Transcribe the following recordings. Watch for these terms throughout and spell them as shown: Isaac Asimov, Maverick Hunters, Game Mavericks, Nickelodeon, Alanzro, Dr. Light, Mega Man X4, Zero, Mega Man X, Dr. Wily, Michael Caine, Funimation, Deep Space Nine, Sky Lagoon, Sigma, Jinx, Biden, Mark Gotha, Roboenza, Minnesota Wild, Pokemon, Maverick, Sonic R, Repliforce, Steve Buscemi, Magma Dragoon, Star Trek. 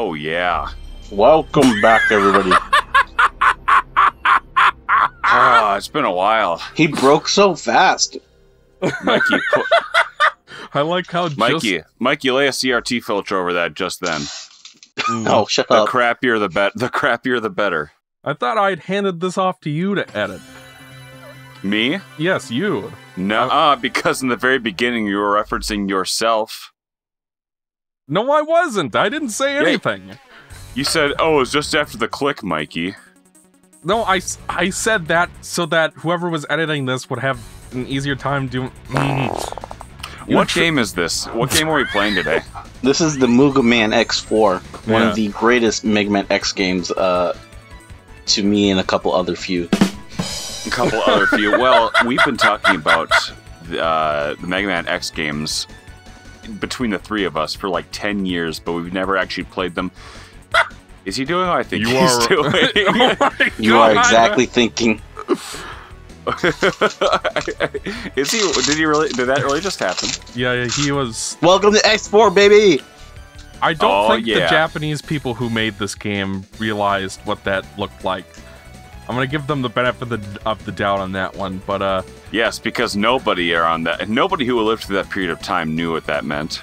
Oh, yeah. Welcome back, everybody. Ah, it's been a while. He broke so fast. Mikey, I like how Mikey, lay a CRT filter over that just then. Oh, shut up. The crappier, the better. I thought I'd handed this off to you to edit. Me? Yes, you. Nuh-uh, because in the very beginning you were referencing yourself. No, I wasn't. I didn't say anything. You said, oh, it was just after the click, Mikey. No, I said that so that whoever was editing this would have an easier time doing... What game is this? What game are we playing today? This is the Mega Man X4, one of the greatest Mega Man X games to me and a couple other few. A couple other few. Well, we've been talking about the Mega Man X games between the three of us for like 10 years, but we've never actually played them. Is he doing what I think he's doing? Oh you are exactly thinking. Is he? Did he really? Did that really just happen? Yeah, he was. Welcome to X4, baby. I don't think the Japanese people who made this game realized what that looked like. I'm gonna give them the benefit of the doubt on that one, but yes, because nobody around that, and nobody who lived through that period of time knew what that meant.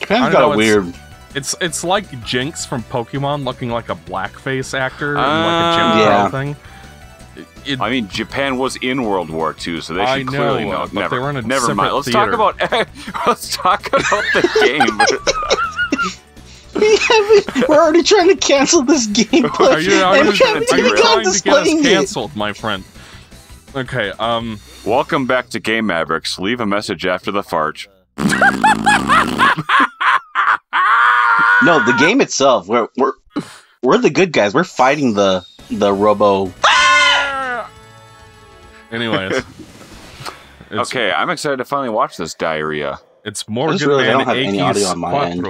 Japan's got a weird. It's like Jinx from Pokemon looking like a blackface actor and like a gym thing. I mean, Japan was in World War II, so they should clearly know. Never mind. Let's talk about the game. We're already trying to cancel this gameplay. Are you trying to get us canceled, my friend? Okay. Welcome back to Game Mavericks. Leave a message after the fart. No, the game itself. We're the good guys. We're fighting the robo. Anyways, okay, I'm excited to finally watch this diarrhea. It's more good really, than any audio on my end.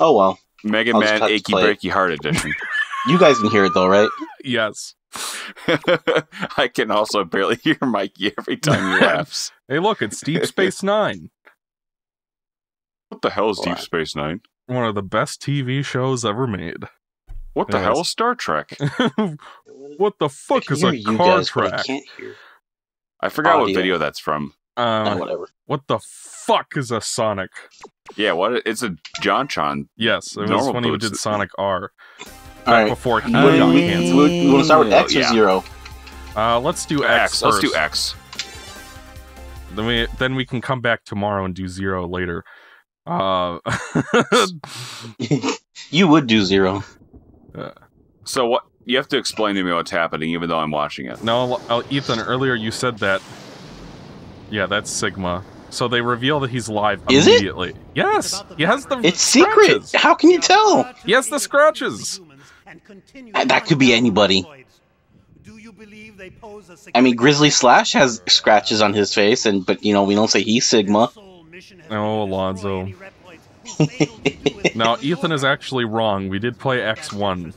Oh well, Mega Man Achy Breaky Heart Edition. You guys can hear it though, right? Yes. I can also barely hear Mikey every time he laughs. Hey, look, it's Deep Space Nine. What the hell is Deep Space Nine? One of the best TV shows ever made. What the hell is Star Trek? What the fuck is a car track? I forgot what video that's from. Whatever. What the fuck is a Sonic? Yeah, what? It's a John-chan. Yes, it was when he did Sonic R. Back before he got canceled. We want to start with X or Zero? Let's do X first. Let's do X. Then we can come back tomorrow and do Zero later. You would do Zero. So what? You have to explain to me what's happening, even though I'm watching it. No, Ethan. Earlier you said that. Yeah, that's Sigma. So they reveal that he's live immediately. Is it? Yes, he has the. It's scratches. Secret. How can you tell? He has the scratches. That could be anybody. I mean, Grizzly Slash has scratches on his face, but you know we don't say he's Sigma. Oh, Alonzo. Now, Ethan is actually wrong. We did play X1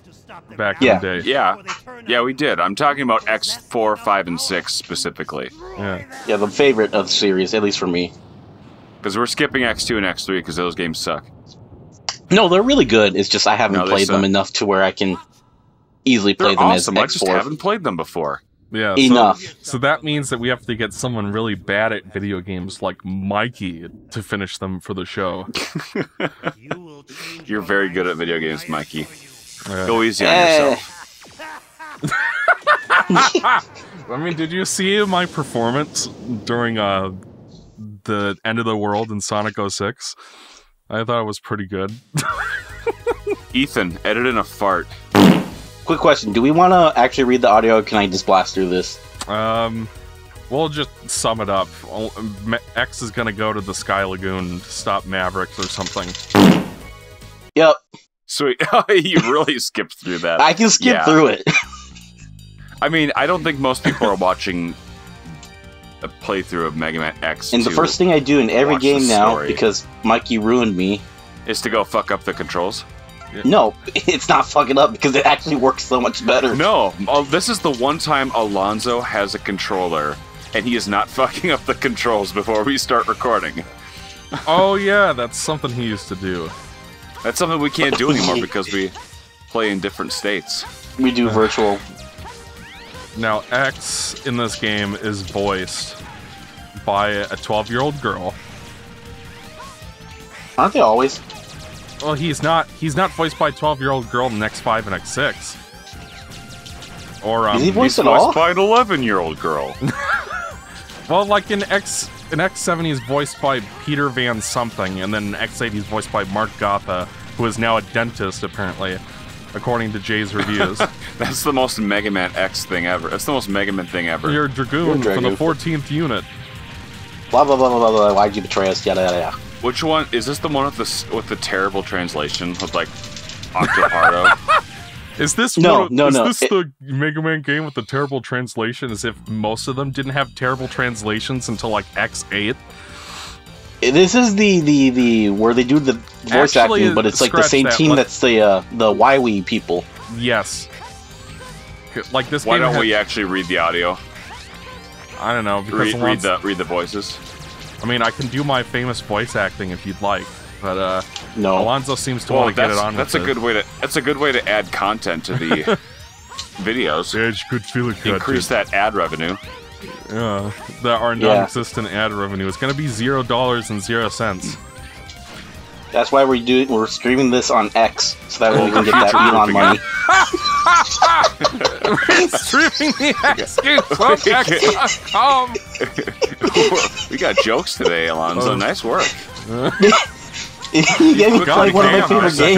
back in the day. Yeah, we did. I'm talking about X4, 5, and 6 specifically. Yeah, the favorite of the series, at least for me. Because we're skipping X2 and X3 because those games suck. No, they're really good. It's just I haven't played them enough to where I can easily play them as X4. I just haven't played them before. Yeah, enough. So that means that we have to get someone really bad at video games like Mikey to finish them for the show. You're very good at video games, Mikey. Go easy on yourself. I mean, did you see my performance during the end of the world in Sonic 06? I thought it was pretty good. Ethan, edit in a fart. Quick question, do we want to actually read the audio, or can I just blast through this? We'll just sum it up. X is going to go to the Sky Lagoon to stop Mavericks or something. Yep. Sweet. You really skipped through that. I can skip through it. I mean, I don't think most people are watching a playthrough of Mega Man X. And the first thing I do in every game now, because Mikey ruined me, is to go fuck up the controls. No, it's not fucking up because it actually works so much better. No, this is the one time Alonzo has a controller, and he is not fucking up the controls before we start recording. Oh yeah, that's something he used to do. That's something we can't do anymore because we play in different states. We do virtual. Now, X in this game is voiced by a 12-year-old girl. Aren't they always? Well, he's not. He's not voiced by a 12-year-old girl in X5 and X6. Or is he voiced at all? He's voiced by an 11-year-old girl. Well, like in X7, he's voiced by Peter Van something, and then in X8, he's voiced by Mark Gotha, who is now a dentist, apparently, according to Jay's reviews. That's the most Mega Man X thing ever. That's the most Mega Man thing ever. You're a Dragoon from the 14th unit. Blah, blah, blah, blah, blah, why'd you betray us? Yada, yada, yada. Which one? Is this the one with the terrible translation with, like, Octopardo? Is this the Mega Man game with the terrible translation? As if most of them didn't have terrible translations until like X8. This is the where they do the voice acting, but it's like the same team that's the Wily people. Yes. Like this. Why don't we actually read the audio? I don't know. Because read the voices. I mean, I can do my famous voice acting if you'd like. But no. Alonzo seems to want to get it on. That's with a good way to. That's a good way to add content to the videos. Yeah, it's good feeling. Increase that ad revenue. That our non-existent ad revenue is going to be $0.00. That's why we're streaming this on X, so that way we can get that Elon money. We're streaming the X game from X.com. We got jokes today, Alonzo. Oh. Nice work. You've quickly,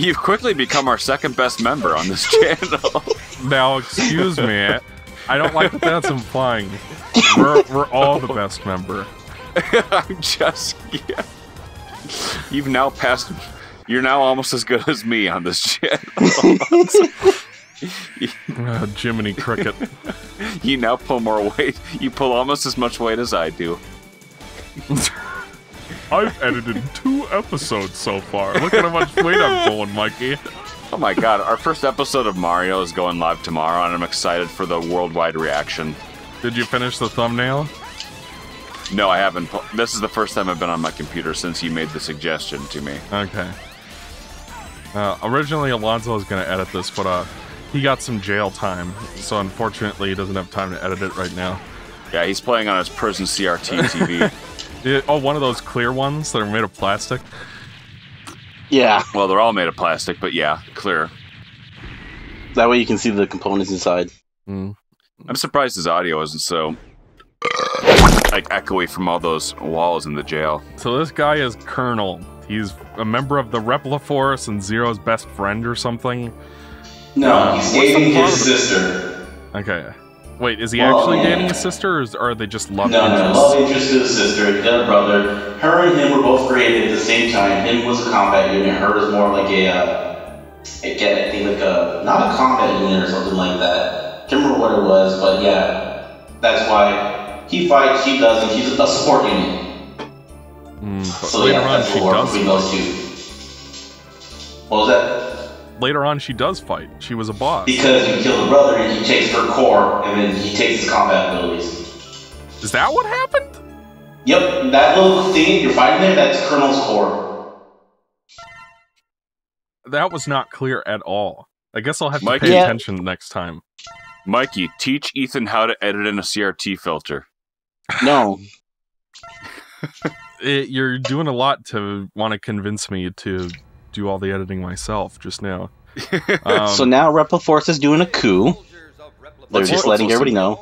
you've quickly become our second best member on this channel. Now, excuse me, I don't like what that's implying. We're all the best member. I'm just... Yeah. You've now passed... You're now almost as good as me on this channel. Jiminy Cricket. You now pull more weight. You pull almost as much weight as I do. I've edited 2 episodes so far. Look at how much weight I'm pulling, Mikey. Oh my god, our first episode of Mario is going live tomorrow, and I'm excited for the worldwide reaction. Did you finish the thumbnail? No, I haven't. This is the first time I've been on my computer since you made the suggestion to me. Okay. Originally, Alonzo was going to edit this, but he got some jail time, so unfortunately he doesn't have time to edit it right now. Yeah, he's playing on his prison CRT TV. Oh, one of those clear ones that are made of plastic? Yeah. Well, they're all made of plastic, but yeah, clear. That way you can see the components inside. Mm. I'm surprised his audio isn't so... like, echoey from all those walls in the jail. So this guy is Colonel. He's a member of the Repliforce and Zero's best friend or something? No, he's dating his sister. Okay. Wait, is he actually dating his sister, or are they just love interests? No, love interest is his sister, dead brother. Her and him were both created at the same time. Him was a combat unit, her was more like not a combat unit or something like that. I can't remember what it was, but yeah. That's why he fights, she doesn't, she's a support unit. So later on, she does fight. Those two. What was that? Later on, she does fight. She was a boss. Because you kill the brother, and he takes her core, and then he takes his combat abilities. Is that what happened? Yep, that little thing you're fighting there, that's Colonel's core. That was not clear at all. I guess I'll have to pay attention next time. Mikey, teach Ethan how to edit in a CRT filter. No. You're doing a lot to want to convince me to... do all the editing myself just now. So now Repliforce is doing a coup. They're just letting everybody know.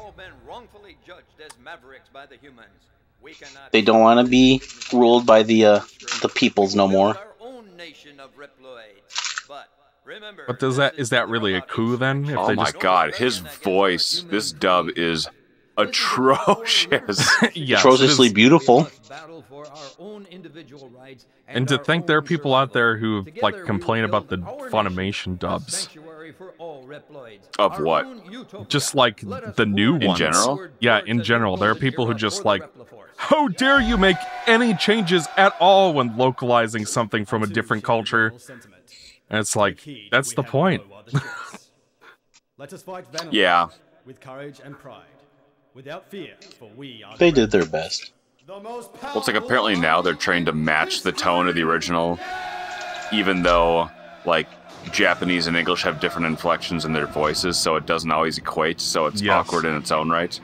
They don't want to be ruled by the peoples no more. But does that is that really a coup then? If oh my god, his voice, this dub is atrocious. Yes, atrociously beautiful. And to think there are people out there who like complain about the Funimation dubs. Of what? Just like the new ones. In general? Yeah, in general. There are people who just like, how dare you make any changes at all when localizing something from a different culture? And it's like, that's the point. Yeah. With courage and pride. Without fear, for we are they did their best. Well, it's like apparently now they're trained to match the tone of the original even though like Japanese and English have different inflections in their voices, so it doesn't always equate, so it's awkward in its own right.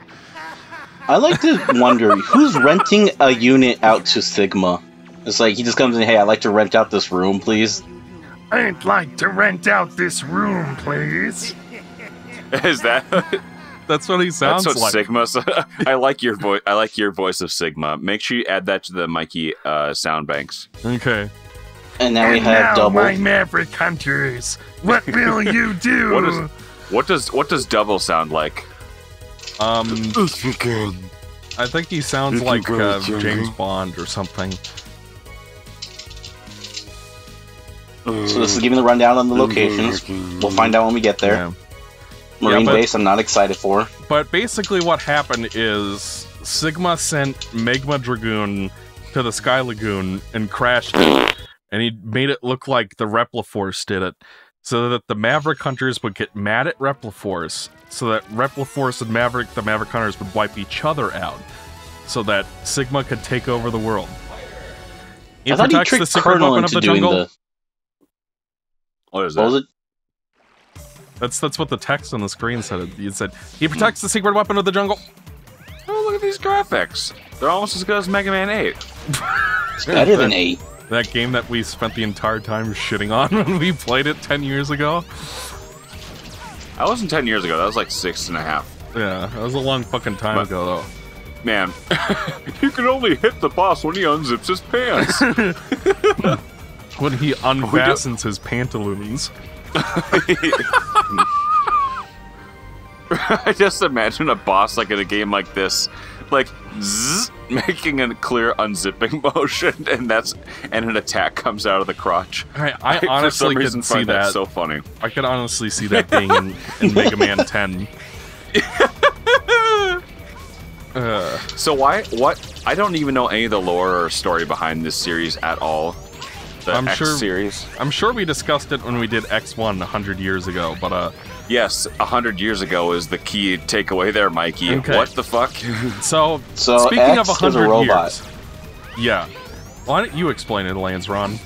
I like to wonder, who's renting a unit out to Sigma? It's like, he just comes in, hey, I'd like to rent out this room, please. I'd like to rent out this room, please. Is that... That's what he sounds like. That's what Sigma... So, I like your voice. I like your voice of Sigma. Make sure you add that to the Mikey sound banks. Okay. And now we have double. My Maverick Hunters, what will you do? What does double sound like? I think he sounds like James Bond or something. So this is giving the rundown on the locations. We'll find out when we get there. Yeah. Marine base, I'm not excited for. But basically what happened is Sigma sent Magma Dragoon to the Sky Lagoon and crashed it, and he made it look like the Repliforce did it, so that the Maverick Hunters would get mad at Repliforce, so that Repliforce and Maverick, the Maverick Hunters, would wipe each other out, so that Sigma could take over the world. It protects the secret weapon of the jungle. What is that? What was it? That's what the text on the screen said. It said, he protects the secret weapon of the jungle. Oh, look at these graphics. They're almost as good as Mega Man 8. It's better than 8. That game that we spent the entire time shitting on when we played it 10 years ago. That wasn't 10 years ago. That was like 6.5. Yeah, that was a long fucking time ago, though. Man, you can only hit the boss when he unzips his pants. When he unfastens his pantaloons. I just imagine a boss like in a game like this, like zzz, making a clear unzipping motion, and an attack comes out of the crotch. I honestly could see that. So funny. I could honestly see that being in Mega Man 10. So why? What? I don't even know any of the lore or story behind this series at all. I'm sure we discussed it when we did X1 100 years ago, but yes, 100 years ago is the key takeaway there, Mikey. Okay. What the fuck? So speaking X of 100 years, yeah. Why don't you explain it, Lance Ron?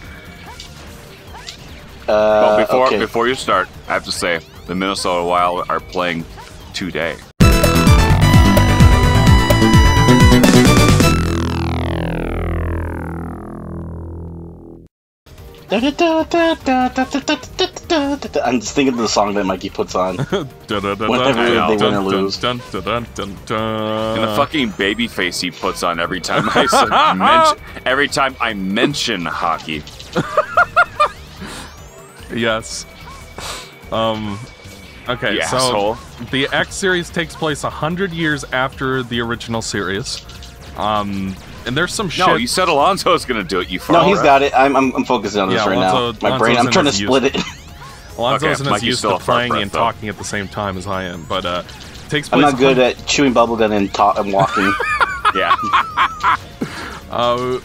Well, before you start, I have to say the Minnesota Wild are playing today. I'm just thinking of the song that Mikey puts on whenever they win or lose. And the fucking baby face he puts on every time I mention hockey. Yes. Okay, yeah, so the X series takes place 100 years after the original series. And there's some shit. No, you said Alonso's gonna do it. You fucker. No, he's got it. I'm focusing on this right now. My brain. I'm trying to split it. Alonso's not used to playing and talking at the same time as I am, but takes place. I'm not good at chewing bubblegum and walking. Yeah.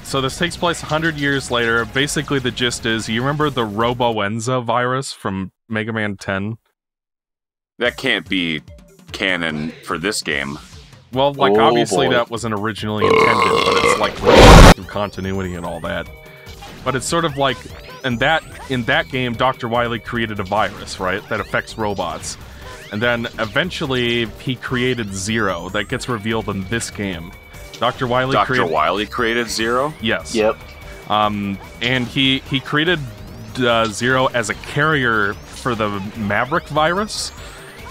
So this takes place 100 years later. Basically, the gist is: you remember the Roboenza virus from Mega Man 10? That can't be canon for this game. Well, like, obviously that wasn't originally intended, but it's like through continuity and all that. But it's sort of like, in that game, Dr. Wily created a virus, right, that affects robots. And then eventually he created Zero, that gets revealed in this game. Dr. Wily created Zero? Yes. Yep. And he created Zero as a carrier for the Maverick virus.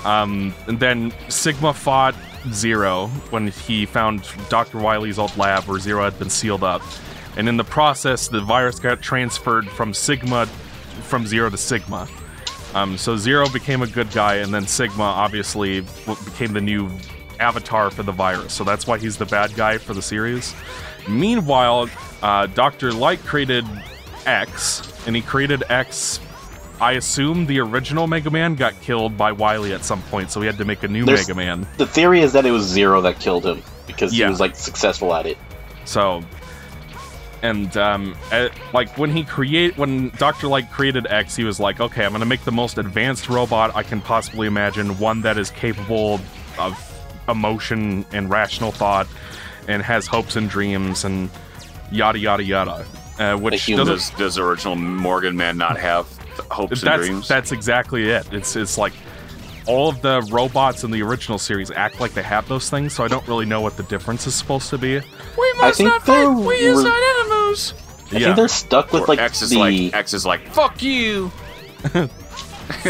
And then Sigma fought Zero when he found Dr. Wily's old lab where Zero had been sealed up, and in the process the virus got transferred from Zero to Sigma, so Zero became a good guy, and then Sigma obviously became the new avatar for the virus, so that's why he's the bad guy for the series. Meanwhile, Dr. Light created X, and he created X. I assume the original Mega Man got killed by Wily at some point, so we had to make a new Mega Man. The theory is that it was Zero that killed him, because he was, like, successful at it. So, and, like, when Dr. Light created X, he was like, okay, I'm gonna make the most advanced robot I can possibly imagine, one that is capable of emotion and rational thought, and has hopes and dreams, and yada, yada, yada. Which does original Morgan Man not have hopes and dreams? That's exactly it. It's like all of the robots in the original series act like they have those things, so I don't really know what the difference is supposed to be. We must not fight. We use our animals. I think they're stuck with, like, X is like, fuck you! I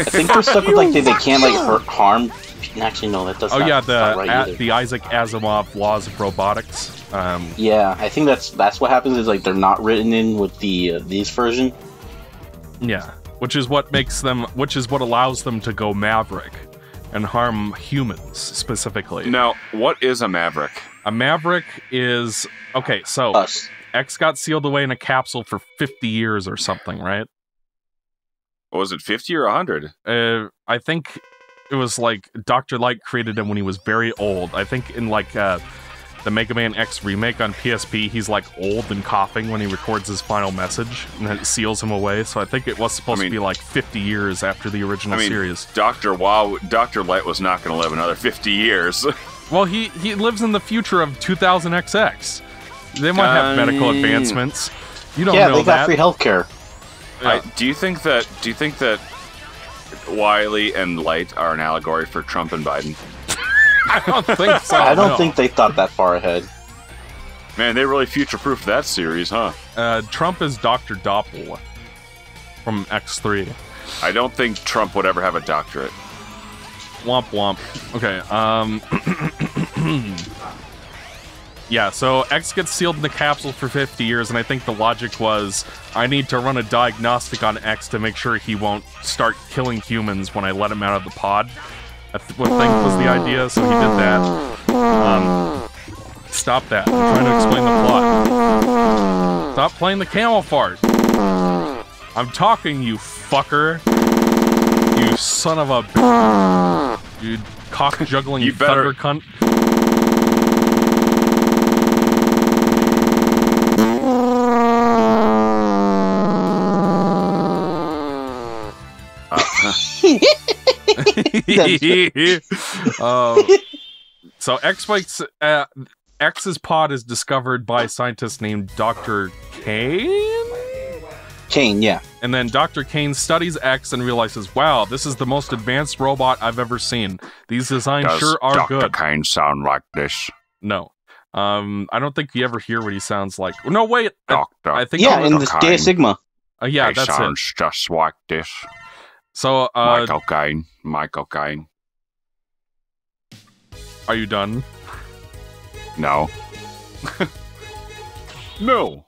think they're stuck with, like, they can't, like, hurt, harm. Actually, no, that doesn't. Oh, yeah, the Isaac Asimov laws of robotics. Yeah, I think that's what happens, is, like, they're not written in with the these version. Yeah, which is what makes them, which is what allows them to go Maverick and harm humans, specifically. Now, what is a Maverick? A Maverick is, okay, so... Us. X got sealed away in a capsule for 50 years or something, right? Was it 50 or 100? I think it was like Dr. Light created him when he was very old. I think in like the Mega Man X remake on PSP, he's like old and coughing when he records his final message, and then it seals him away. So I think it was supposed to be like 50 years after the original series. Dr. Light was not going to live another 50 years. Well, he lives in the future of 2000XX. They might have medical advancements. You don't know that. Yeah, they got free healthcare. Do you think that Wily and Light are an allegory for Trump and Biden? I don't think so. I don't think they thought that far ahead. Man, they really future-proofed that series, huh? Trump is Dr. Doppel from X3. I don't think Trump would ever have a doctorate. Womp womp. Okay, yeah, so X gets sealed in the capsule for 50 years, and I think the logic was, I need to run a diagnostic on X to make sure he won't start killing humans when I let him out of the pod. I think was the idea, so he did that. Stop that. I'm trying to explain the plot. Stop playing the camel fart. I'm talking, you fucker. You son of a bitch. You cock-juggling you thunder cunt. So X's pod is discovered by a scientist named Dr. Kane? Kane, yeah. And then Dr. Kane studies X and realizes, wow, this is the most advanced robot I've ever seen. These designs sure are Dr. good. Does Dr. Kane sound like this? No. I don't think you ever hear what he sounds like. No, wait. I think yeah, in the Day of Sigma. Yeah, that's it. He sounds just like this. So, Michael Caine. Are you done? No. No.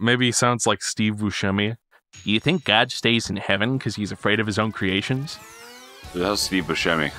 Maybe he sounds like Steve Buscemi. You think God stays in heaven because he's afraid of his own creations? That's Steve Buscemi.